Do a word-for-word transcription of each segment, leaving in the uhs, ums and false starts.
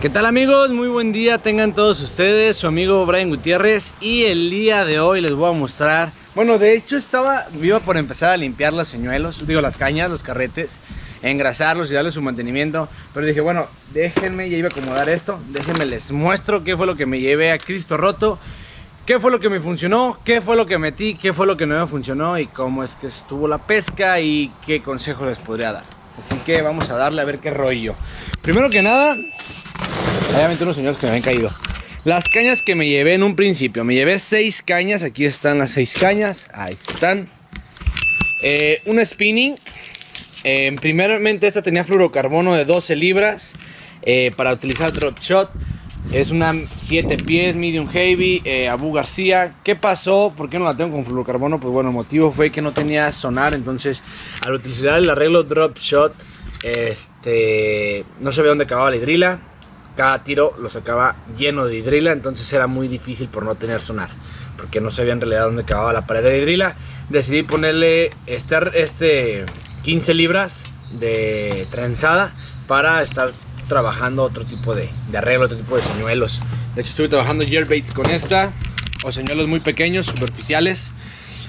¿Qué tal, amigos? Muy buen día tengan todos ustedes, su amigo Brian Gutiérrez, y el día de hoy les voy a mostrar, bueno, de hecho estaba, iba por empezar a limpiar los señuelos, digo las cañas, los carretes, engrasarlos y darle su mantenimiento, pero dije, bueno, déjenme, ya iba a acomodar esto, déjenme les muestro qué fue lo que me llevé a Cristo Roto, qué fue lo que me funcionó, qué fue lo que metí, qué fue lo que no me funcionó y cómo es que estuvo la pesca y qué consejos les podría dar. Así que vamos a darle a ver qué rollo. Primero que nada, obviamente unos señores que me habían caído. Las cañas que me llevé en un principio. Me llevé seis cañas. Aquí están las seis cañas. Ahí están. Eh, un spinning. Eh, primeramente esta tenía fluorocarbono de doce libras. Eh, para utilizar drop shot. Es una siete pies, medium heavy, eh, Abu García. ¿Qué pasó? ¿Por qué no la tengo con fluorocarbono? Pues bueno, el motivo fue que no tenía sonar. Entonces, al utilizar el arreglo drop shot, este, no sabía dónde acababa la hidrila. Cada tiro lo sacaba lleno de hidrila, entonces era muy difícil por no tener sonar, porque no sabía en realidad dónde acababa la pared de hidrila. Decidí ponerle este, este quince libras de trenzada para estar trabajando otro tipo de, de arreglo, otro tipo de señuelos. De hecho estuve trabajando jerkbaits con esta, o señuelos muy pequeños, superficiales.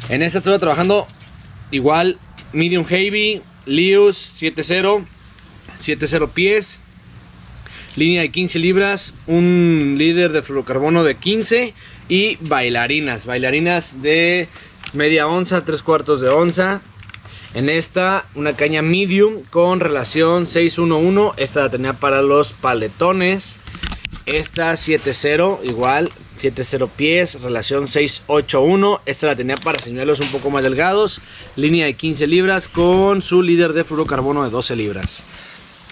En esta estuve trabajando igual medium heavy, Lius siete cero, siete cero pies, línea de quince libras, un líder de fluorocarbono de quince y bailarinas, bailarinas de media onza, tres cuartos de onza. En esta, una caña medium con relación seis uno uno, esta la tenía para los paletones. Esta siete cero, igual, siete cero pies, relación seis ocho uno, esta la tenía para señuelos un poco más delgados. Línea de quince libras con su líder de fluorocarbono de doce libras.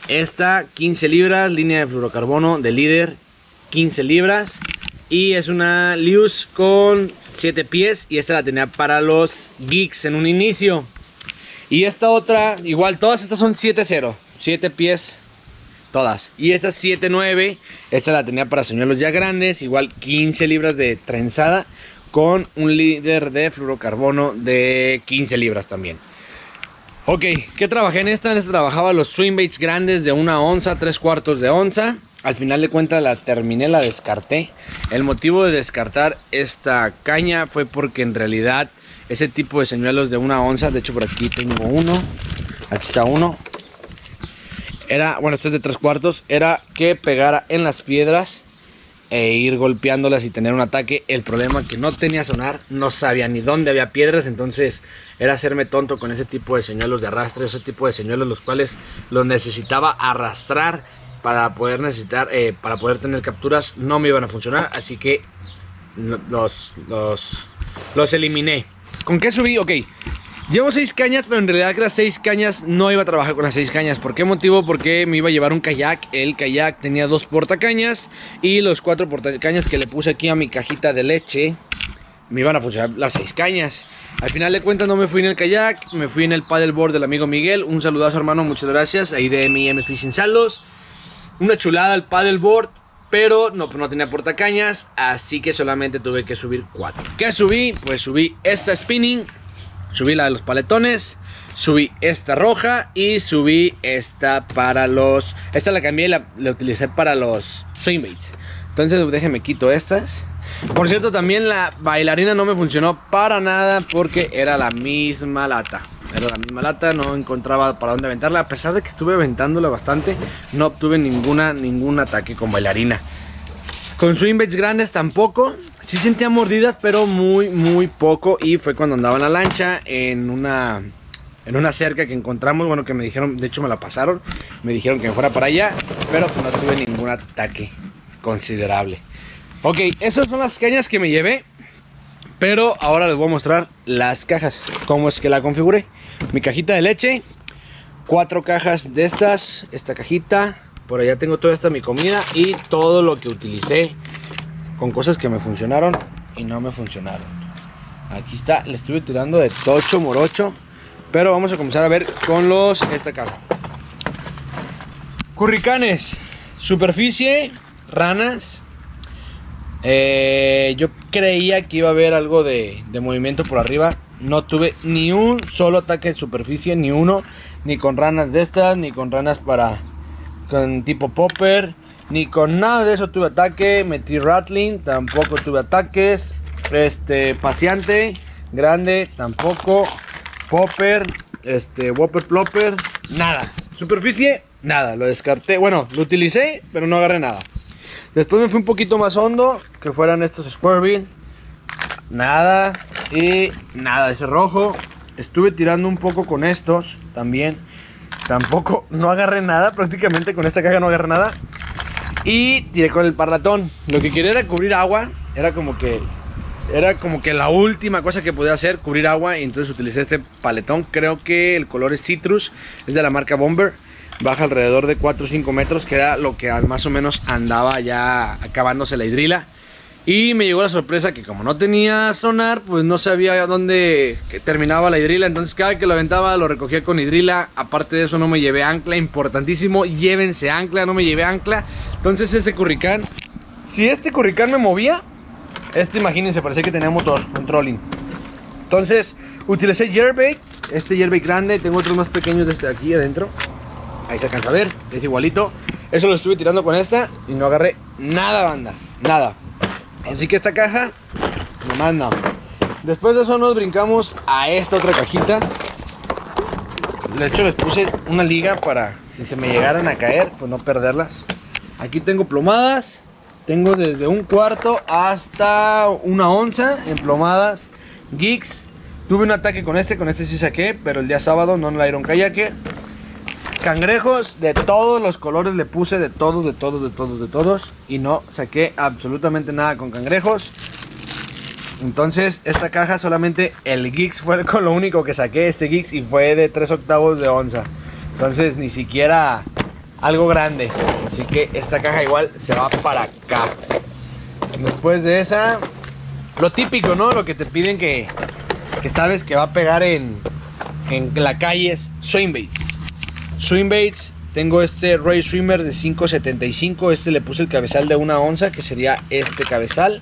Esta quince libras, línea de fluorocarbono de líder quince libras. Y es una Lius con siete pies y esta la tenía para los geeks en un inicio. Y esta otra, igual, todas estas son siete cero, siete pies, todas. Y esta siete nueve, esta la tenía para señuelos ya grandes, igual quince libras de trenzada con un líder de fluorocarbono de quince libras también. Ok, ¿qué trabajé en esta? En esta trabajaba los swimbaits grandes de una onza, tres cuartos de onza. Al final de cuentas la terminé, la descarté. El motivo de descartar esta caña fue porque en realidad ese tipo de señuelos de una onza, de hecho por aquí tengo uno, aquí está uno. Era, bueno, este es de tres cuartos, era que pegara en las piedras e ir golpeándolas y tener un ataque. El problema es que no tenía sonar, no sabía ni dónde había piedras, entonces era hacerme tonto con ese tipo de señuelos de arrastre, ese tipo de señuelos los cuales los necesitaba arrastrar para poder necesitar, eh, para poder tener capturas. No me iban a funcionar, así que los, los, los eliminé. ¿Con qué subí? Ok, llevo seis cañas, pero en realidad que las seis cañas no iba a trabajar con las seis cañas. ¿Por qué motivo? Porque me iba a llevar un kayak. El kayak tenía dos portacañas y los cuatro portacañas que le puse aquí a mi cajita de leche me iban a funcionar las seis cañas. Al final de cuentas no me fui en el kayak, me fui en el paddleboard del amigo Miguel. Un saludazo, hermano, muchas gracias. Ahí de MyM Fishing Saldos. Una chulada el paddleboard, pero no, no tenía portacañas, así que solamente tuve que subir cuatro. ¿Qué subí? Pues subí esta spinning, subí la de los paletones, subí esta roja y subí esta para los... Esta la cambié y la, la utilicé para los swimbaits. Entonces déjenme quito estas. Por cierto, también la bailarina no me funcionó para nada porque era la misma lata. Era la misma lata, no encontraba para dónde aventarla. A pesar de que estuve aventándola bastante, no obtuve ninguna, ningún ataque con bailarina. Con swimbaits grandes tampoco. Sí sentía mordidas, pero muy, muy poco. Y fue cuando andaba en la lancha, en una, en una cerca que encontramos. Bueno, que me dijeron, de hecho me la pasaron. Me dijeron que me fuera para allá, pero no tuve ningún ataque considerable. Ok, esas son las cañas que me llevé. Pero ahora les voy a mostrar las cajas, cómo es que la configuré. Mi cajita de leche, cuatro cajas de estas, esta cajita, por allá tengo toda esta mi comida y todo lo que utilicé con cosas que me funcionaron y no me funcionaron. Aquí está, le estuve tirando de tocho morocho, pero vamos a comenzar a ver con los, esta caja. Curricanes, superficie, ranas. Eh, yo creía que iba a haber algo de, de movimiento por arriba. No tuve ni un solo ataque de superficie, ni uno, ni con ranas de estas, ni con ranas para con tipo popper, Ni con nada de eso tuve ataque. Metí rattling, tampoco tuve ataques. Este, paseante, grande, tampoco. Popper, este, whopper plopper, nada. Superficie, nada, lo descarté. Bueno, lo utilicé, pero no agarré nada. Después me fui un poquito más hondo, que fueran estos Squirrel. Nada, y nada, ese rojo. Estuve tirando un poco con estos también. Tampoco, no agarré nada, prácticamente con esta caja no agarré nada. Y tiré con el parlatón. Lo que quería era cubrir agua, era como que... Era como que la última cosa que podía hacer, cubrir agua, y entonces utilicé este paletón. Creo que el color es Citrus, es de la marca Bomber. Baja alrededor de cuatro o cinco metros, que era lo que más o menos andaba ya acabándose la hidrila. Y me llegó la sorpresa que como no tenía sonar, pues no sabía dónde terminaba la hidrila. Entonces cada que lo aventaba lo recogía con hidrila. Aparte de eso no me llevé ancla, importantísimo, llévense ancla, no me llevé ancla. Entonces este curricán, si este curricán me movía, este, imagínense, parecía que tenía motor, un trolling. Entonces, utilicé Gearbait, este Gearbait grande. Tengo otros más pequeños de este aquí adentro. Ahí se alcanza a ver, es igualito. Eso lo estuve tirando con esta y no agarré nada, bandas, nada. Así que esta caja, nomás no. Después de eso nos brincamos a esta otra cajita. De hecho, les puse una liga para, si se me llegaran a caer, pues no perderlas. Aquí tengo plomadas. Tengo desde un cuarto hasta una onza en plomadas, gigs. Tuve un ataque con este, con este sí saqué, pero el día sábado no en la Iron Kayaker. Cangrejos de todos los colores le puse, de todos, de todos, de todos, de todos. Y no saqué absolutamente nada con cangrejos. Entonces esta caja solamente el gigs fue con lo único que saqué, este gigs, y fue de tres octavos de onza. Entonces ni siquiera... algo grande, así que esta caja igual se va para acá. Después de esa, lo típico, ¿no? Lo que te piden que, que sabes que va a pegar en, en la calle es Swimbaits. Swimbaits, tengo este Ray Swimmer de cinco setenta y cinco. Este le puse el cabezal de una onza, que sería este cabezal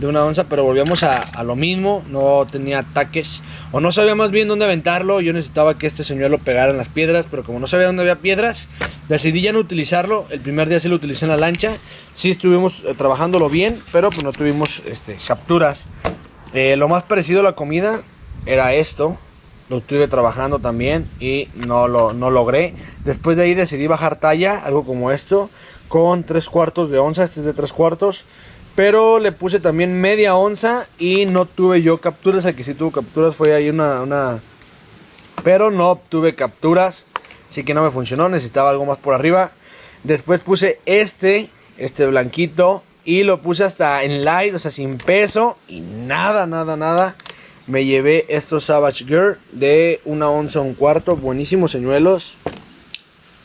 de una onza, pero volvíamos a, a lo mismo. No tenía ataques, o no sabía más bien dónde aventarlo. Yo necesitaba que este señor lo pegara en las piedras, pero como no sabía dónde había piedras, decidí ya no utilizarlo. El primer día sí lo utilicé en la lancha. Sí estuvimos trabajándolo bien, pero pues no tuvimos este, capturas. eh, Lo más parecido a la comida era esto. Lo estuve trabajando también y no lo no logré. Después de ahí decidí bajar talla, algo como esto, con tres cuartos de onza. Este es de tres cuartos, pero le puse también media onza y no tuve yo capturas. Aquí sí tuvo capturas, fue ahí una... una... pero no obtuve capturas. Así que no me funcionó, necesitaba algo más por arriba. Después puse este, este blanquito, y lo puse hasta en light, o sea, sin peso. Y nada, nada, nada. Me llevé estos Savage Gear de una onza un cuarto. Buenísimos señuelos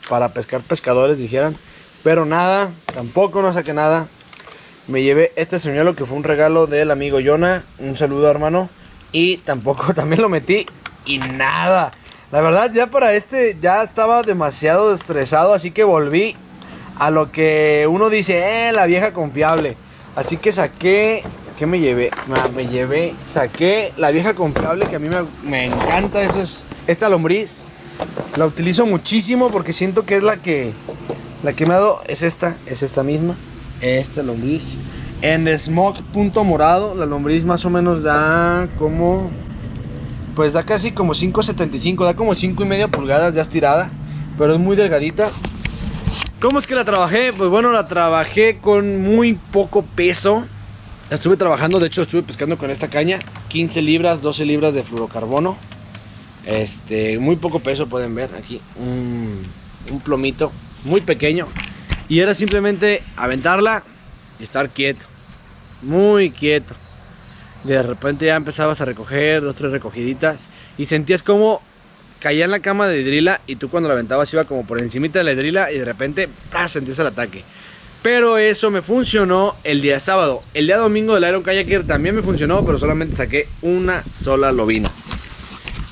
para pescar pescadores, dijeran. Pero nada, tampoco no saqué nada. Me llevé este señuelo que fue un regalo del amigo Jonah. Un saludo, hermano. Y tampoco, también lo metí y nada. La verdad, ya para este, ya estaba demasiado estresado, así que volví a lo que uno dice, eh, la vieja confiable. Así que saqué, ¿qué me llevé? Ah, me llevé, saqué la vieja confiable, que a mí me, me encanta. Esto es, esta lombriz, la utilizo muchísimo porque siento que es la que, la que me ha dado, es esta, es esta misma, esta lombriz. En smoke punto morado, la lombriz más o menos da como... pues da casi como cinco setenta y cinco, da como cinco y media pulgadas ya estirada, pero es muy delgadita. ¿Cómo es que la trabajé? Pues bueno, la trabajé con muy poco peso. La estuve trabajando, de hecho estuve pescando con esta caña, quince libras, doce libras de fluorocarbono. Este, muy poco peso, pueden ver aquí, un, un plomito muy pequeño. Y era simplemente aventarla y estar quieto, muy quieto. De repente ya empezabas a recoger dos, tres recogiditas y sentías como caía en la cama de hidrila, y tú cuando la aventabas iba como por encimita de la hidrila y de repente ¡pah! Sentías el ataque. Pero eso me funcionó el día sábado. El día domingo del Iron Kayaker también me funcionó, pero solamente saqué una sola lobina.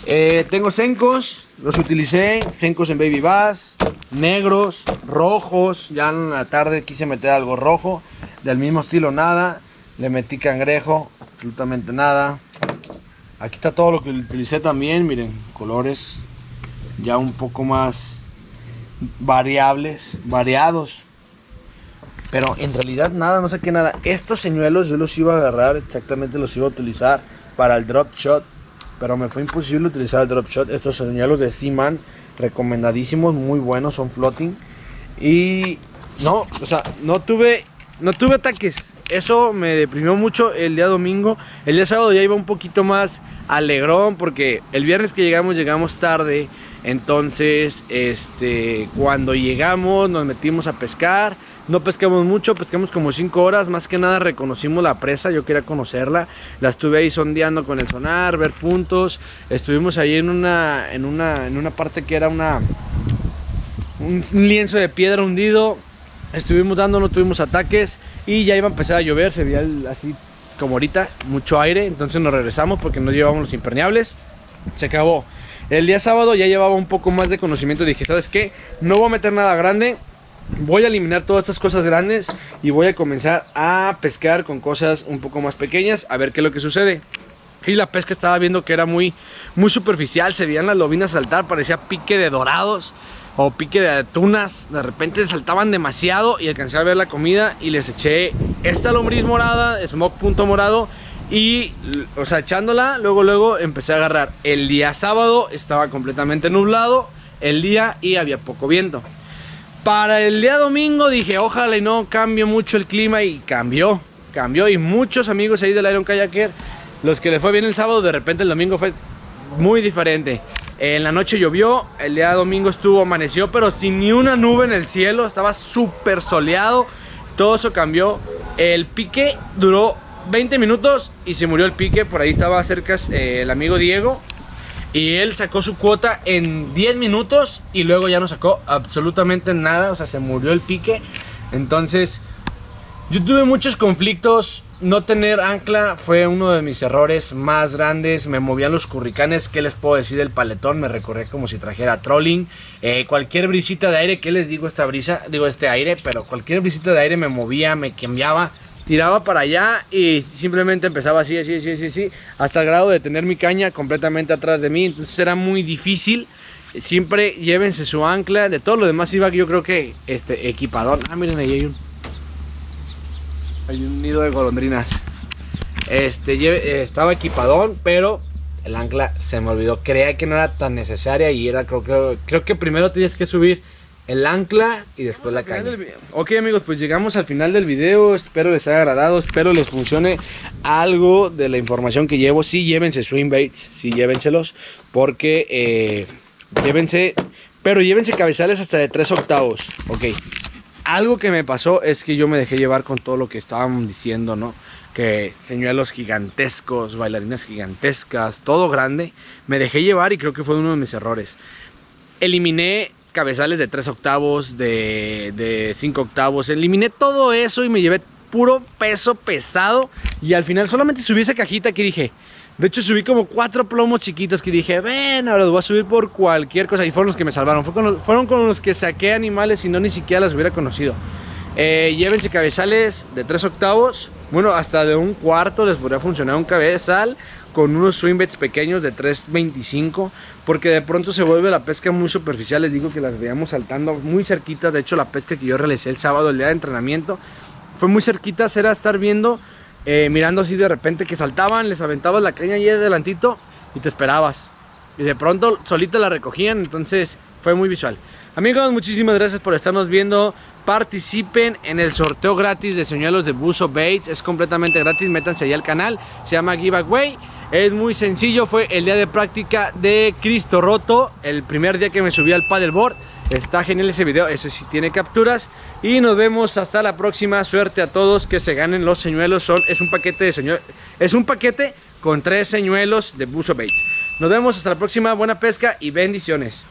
eh, Tengo sencos, los utilicé, sencos en baby bass, negros, rojos. Ya en la tarde quise meter algo rojo, del mismo estilo nada. Le metí cangrejo, absolutamente nada. Aquí está todo lo que utilicé también, miren, colores ya un poco más variables, variados. Pero en realidad nada, no saqué nada. Estos señuelos yo los iba a agarrar, exactamente los iba a utilizar para el drop shot, pero me fue imposible utilizar el drop shot. Estos señuelos de Seaman, recomendadísimos, muy buenos, son floating. Y no, o sea, no tuve, no tuve ataques. Eso me deprimió mucho el día domingo. El día sábado ya iba un poquito más alegrón, porque el viernes que llegamos, llegamos tarde. Entonces, este, cuando llegamos nos metimos a pescar. No pescamos mucho, pescamos como cinco horas. Más que nada reconocimos la presa, yo quería conocerla. La estuve ahí sondeando con el sonar, ver puntos. Estuvimos ahí en una, en una, en una parte que era una, un lienzo de piedra hundido. Estuvimos dando, no tuvimos ataques. Y ya iba a empezar a llover, se veía así como ahorita, mucho aire. Entonces nos regresamos porque no llevábamos los impermeables. Se acabó. El día sábado ya llevaba un poco más de conocimiento. Dije, ¿sabes qué? No voy a meter nada grande. Voy a eliminar todas estas cosas grandes y voy a comenzar a pescar con cosas un poco más pequeñas, a ver qué es lo que sucede. Y la pesca estaba viendo que era muy, muy superficial. Se veían las lobinas saltar, parecía pique de dorados o pique de atunas. De repente saltaban demasiado y alcancé a ver la comida y les eché esta lombriz morada, smoke punto morado. Y, o sea, echándola, luego, luego empecé a agarrar. El día sábado estaba completamente nublado el día y había poco viento. Para el día domingo dije, ojalá y no cambie mucho el clima. Y cambió, cambió. Y muchos amigos ahí del Iron Kayaker, los que les fue bien el sábado, de repente el domingo fue muy diferente. En la noche llovió, el día domingo estuvo, amaneció, pero sin ni una nube en el cielo. Estaba súper soleado, todo eso cambió. El pique duró veinte minutos y se murió el pique. Por ahí estaba cerca eh, el amigo Diego, y él sacó su cuota en diez minutos y luego ya no sacó absolutamente nada. O sea, se murió el pique. Entonces yo tuve muchos conflictos. No tener ancla fue uno de mis errores más grandes. Me movían los curricanes. ¿Qué les puedo decir del paletón? Me recorría como si trajera trolling. eh, Cualquier brisita de aire, ¿qué les digo? Esta brisa, digo este aire, pero cualquier brisita de aire me movía, me cambiaba. Tiraba para allá y simplemente empezaba así, así, así, así, así, hasta el grado de tener mi caña completamente atrás de mí. Entonces era muy difícil. Siempre llévense su ancla. De todo lo demás iba, yo creo que este equipador. Ah, miren, ahí hay un, hay un nido de golondrinas. Este, lleve, estaba equipadón, pero el ancla se me olvidó. Creía que no era tan necesaria y era, creo que, creo que primero tienes que subir el ancla y después la caña. Ok, amigos, pues llegamos al final del video. Espero les haya agradado, espero les funcione algo de la información que llevo. Sí, llévense swim baits, sí, llévenselos, porque eh, llévense, pero llévense cabezales hasta de tres octavos. Ok, algo que me pasó es que yo me dejé llevar con todo lo que estaban diciendo, ¿no? Que señuelos gigantescos, bailarinas gigantescas, todo grande. Me dejé llevar y creo que fue uno de mis errores. Eliminé cabezales de tres octavos, de, de cinco octavos, eliminé todo eso y me llevé puro peso pesado. Y al final solamente subí esa cajita que dije, de hecho subí como cuatro plomos chiquitos que dije, ven, ahora los voy a subir por cualquier cosa. Y fueron los que me salvaron, Fue con los, fueron con los que saqué animales, si no ni siquiera las hubiera conocido. Eh, llévense cabezales de tres octavos, bueno, hasta de un cuarto les podría funcionar un cabezal, con unos swim baits pequeños de tres veinticinco, porque de pronto se vuelve la pesca muy superficial. Les digo que las veíamos saltando muy cerquita. De hecho, la pesca que yo realicé el sábado, el día de entrenamiento, fue muy cerquita. Era estar viendo, eh, mirando así de repente que saltaban, les aventabas la caña ahí adelantito y te esperabas, y de pronto solita la recogían. Entonces fue muy visual. Amigos, muchísimas gracias por estarnos viendo. Participen en el sorteo gratis de señuelos de Buzo Baits. Es completamente gratis, métanse ahí al canal. Se llama Giveaway. Es muy sencillo, fue el día de práctica de Cristo Roto, el primer día que me subí al paddleboard. Está genial ese video, ese sí tiene capturas. Y nos vemos hasta la próxima. Suerte a todos, que se ganen los señuelos. Son, es un paquete de señuelos, es un paquete con tres señuelos de Buzo Baits. Nos vemos hasta la próxima, buena pesca y bendiciones.